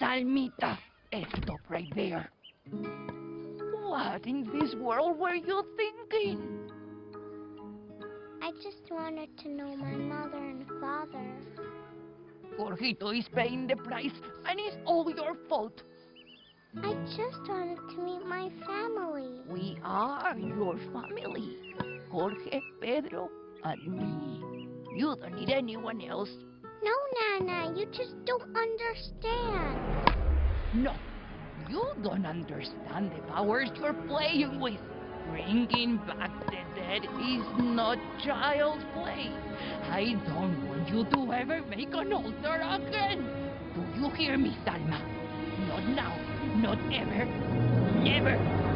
Salmita, stop right there. What in this world were you thinking? I just wanted to know my mother and father. Jorgito is paying the price, and it's all your fault. I just wanted to meet my family. We are your family. Jorge, Pedro, and me. You don't need anyone else. No, Nana, you just don't understand. No, you don't understand the powers you're playing with. Bringing back the dead is not child's play. I don't want you to ever make an altar again. Do you hear me, Salma? Not now, not ever, never.